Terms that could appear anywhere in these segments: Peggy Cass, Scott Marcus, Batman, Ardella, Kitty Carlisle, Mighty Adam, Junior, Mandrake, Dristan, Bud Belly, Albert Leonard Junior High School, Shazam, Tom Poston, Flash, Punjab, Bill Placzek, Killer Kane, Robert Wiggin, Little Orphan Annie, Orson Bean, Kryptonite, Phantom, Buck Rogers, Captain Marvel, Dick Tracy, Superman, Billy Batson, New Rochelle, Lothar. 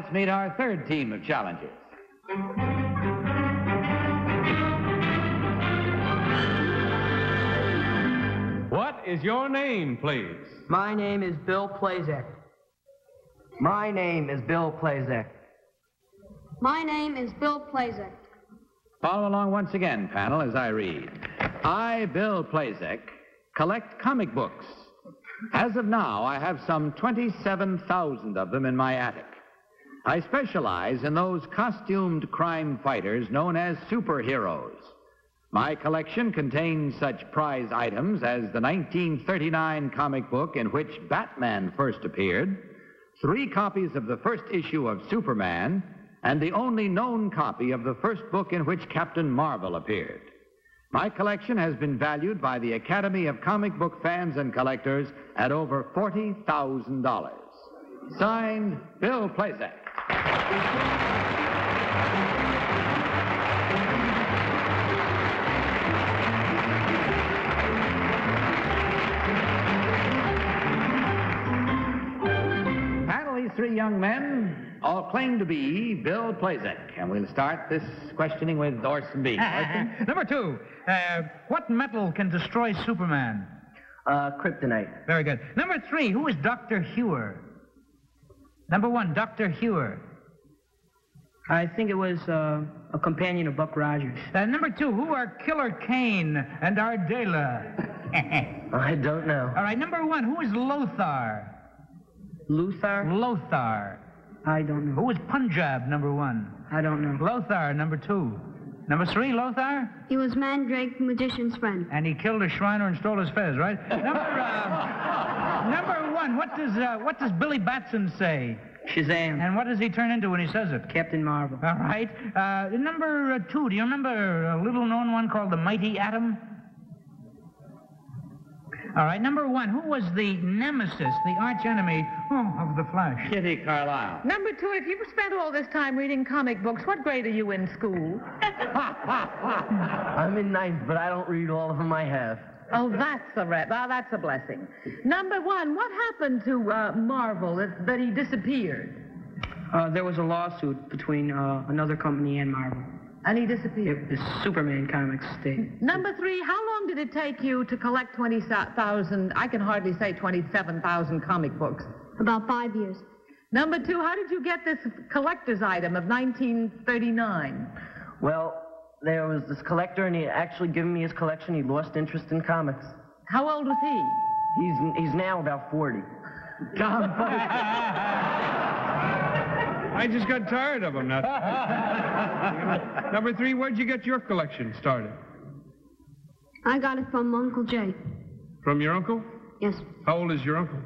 let's meet our third team of challengers. What is your name, please? My name is Bill Placzek. My name is Bill Placzek. My name is Bill Placzek. Follow along once again, panel, as I read. I, Bill Placzek, collect comic books. As of now, I have some 27,000 of them in my attic. I specialize in those costumed crime fighters known as superheroes. My collection contains such prize items as the 1939 comic book in which Batman first appeared, 3 copies of the first issue of Superman, and the only known copy of the first book in which Captain Marvel appeared. My collection has been valued by the Academy of Comic Book Fans and Collectors at over $40,000. Signed, Bill Placzek. These 3 young men all claim to be Bill Placzek, and we'll start this questioning with Orson Bean. Orson? Number 2, what metal can destroy Superman? Kryptonite. Very good. Number 3, who is Dr. Hewer? Number 1, Dr. Hewer. I think it was a companion of Buck Rogers. Number 2, who are Killer Kane and Ardella? I don't know. All right, number 1, who is Lothar? Lothar? Lothar. I don't know. Who is Punjab, number 1? I don't know. Lothar, number 2. Number 3, Lothar? He was Mandrake, the magician's friend. And he killed a Shriner and stole his feathers, right? Number 1, what does Billy Batson say? Shazam. And what does he turn into when he says it? Captain Marvel. All right. Number 2, do you remember a little-known one called the Mighty Adam? All right, number 1, who was the nemesis, the archenemy of the Flash? Kitty Carlisle. Number 2, if you've spent all this time reading comic books, what grade are you in school? I'm in 9th, but I don't read all of them I have. Oh, that's a blessing. Number 1, what happened to Marvel that he disappeared? There was a lawsuit between another company and Marvel. And he disappeared. The Superman comics state. Number 3, how long did it take you to collect 20,000, I can hardly say 27,000 comic books? About 5 years. Number 2, how did you get this collector's item of 1939? Well, there was this collector, and he had actually given me his collection. He lost interest in comics. How old was he? He's now about 40. God. I just got tired of them. Now. Number 3, where'd you get your collection started? I got it from Uncle Jay. From your uncle? Yes. How old is your uncle?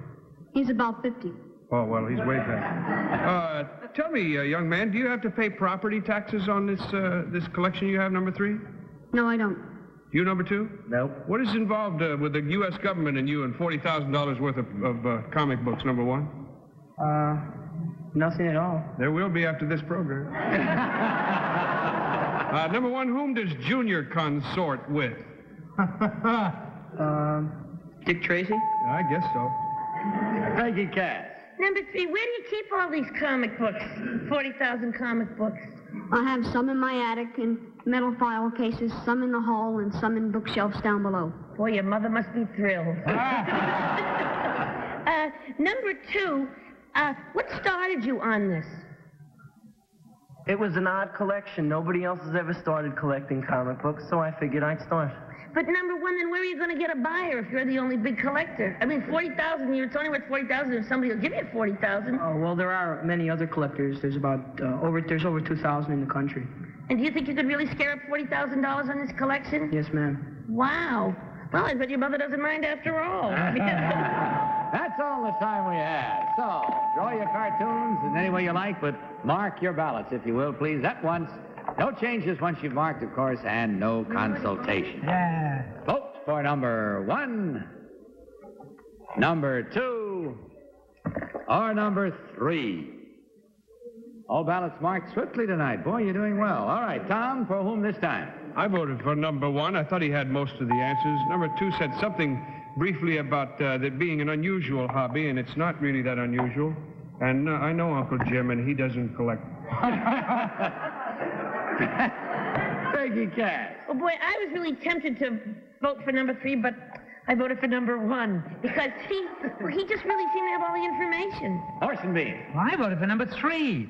He's about 50. Oh, well, he's way past. Tell me, young man, do you have to pay property taxes on this collection you have, number 3? No, I don't. You, number 2? No. What is involved with the U.S. government and you and $40,000 worth of comic books, number 1? Nothing at all. There will be after this program. Number 1, whom does Junior consort with? Dick Tracy? I guess so. Peggy Cass. Number 3, where do you keep all these comic books? 40,000 comic books. I have some in my attic in metal file cases, some in the hall, and some in bookshelves down below. Boy, your mother must be thrilled. Number 2... what started you on this? It was an odd collection. Nobody else has ever started collecting comic books, so I figured I'd start. But number 1, then where are you going to get a buyer if you're the only big collector? I mean, 40,000, it's only worth 40,000 if somebody will give you 40,000. Oh, well, there are many other collectors. There's about, there's over 2,000 in the country. And do you think you could really scare up $40,000 on this collection? Yes, ma'am. Wow. Well, I bet your mother doesn't mind after all. That's all the time we have. So, draw your cartoons in any way you like, but mark your ballots, if you will, please, at once. No changes once you've marked, of course, and no consultation. Yeah. Vote for number 1, number 2, or number 3. All ballots marked swiftly tonight. Boy, you're doing well. All right, Tom, for whom this time? I voted for number 1. I thought he had most of the answers. Number 2 said something briefly about that being an unusual hobby, and it's not really that unusual. And I know Uncle Jim, and he doesn't collect. Peggy Cass. Oh, boy, I was really tempted to vote for number 3, but I voted for number 1 because he just really seemed to have all the information. Orson Bean. Well, I voted for number 3.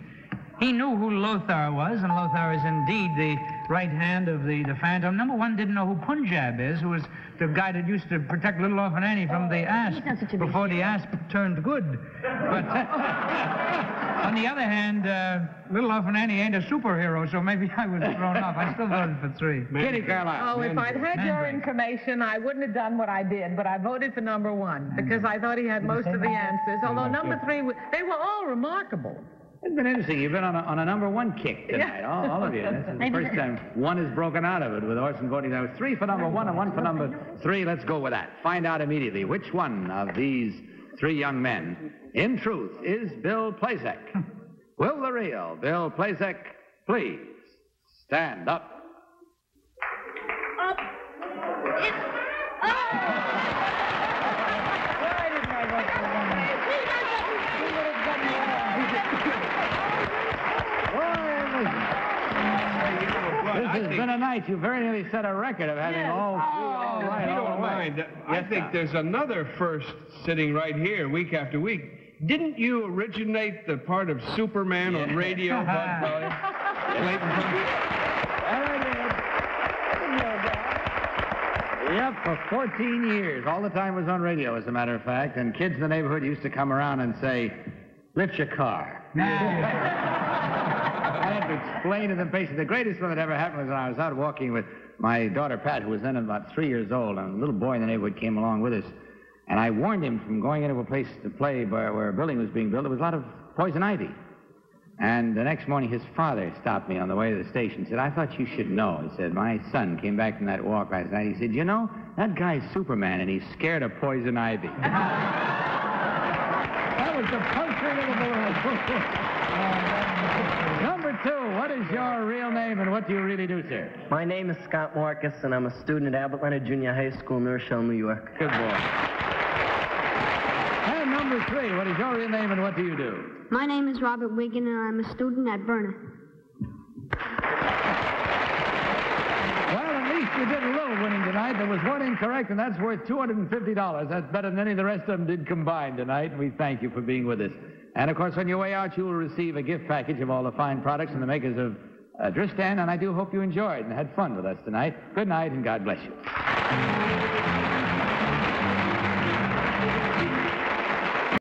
He knew who Lothar was, and Lothar is indeed the right hand of the Phantom. Number 1 didn't know who Punjab is, who was the guy that used to protect Little Orphan Annie from the asp before the asp turned good. But on the other hand, Little Orphan Annie ain't a superhero, so maybe I was thrown off. I still voted for 3. Kitty Carlisle. Oh, if I'd had your information, I wouldn't have done what I did, but I voted for number 1 because I thought he had most of the answers, although number 3, they were all remarkable. It's been interesting. You've been on a number 1 kick tonight, yeah. all of you. This is the first time 1 has broken out of it with Orson voting. There was 3 for number 1 and 1 for number 3. Let's go with that. Find out immediately which one of these 3 young men, in truth, is Bill Placzek. Will the real Bill Placzek please stand up? Up. It's up. It's been a night. You very nearly set a record of having all night. You don't mind. I think there's another first sitting right here week after week. Didn't you originate the part of Superman on radio? Bud Belly? Yep, for 14 years. All the time was on radio, as a matter of fact. And kids in the neighborhood used to come around and say, lift your car. I had to explain to them patiently. The greatest one that ever happened was when I was out walking with my daughter, Pat, who was then about 3 years old, and a little boy in the neighborhood came along with us. And I warned him from going into a place to play where a building was being built. There was a lot of poison ivy. And the next morning, his father stopped me on the way to the station and said, I thought you should know. He said, my son came back from that walk last night. He said, you know, that guy's Superman, and he's scared of poison ivy. That was the puncture little boy. Number 2, what is your real name and what do you really do, sir? My name is Scott Marcus, and I'm a student at Albert Leonard Junior High School, New Rochelle, New York. Good boy. And number 3, what is your real name and what do you do? My name is Robert Wiggin, and I'm a student at Burner. Well, at least you did a little winning tonight. There was 1 incorrect, and that's worth $250. That's better than any of the rest of them did combined tonight, and we thank you for being with us. And, of course, on your way out, you will receive a gift package of all the fine products and the makers of Dristan, and I do hope you enjoyed and had fun with us tonight. Good night, and God bless you.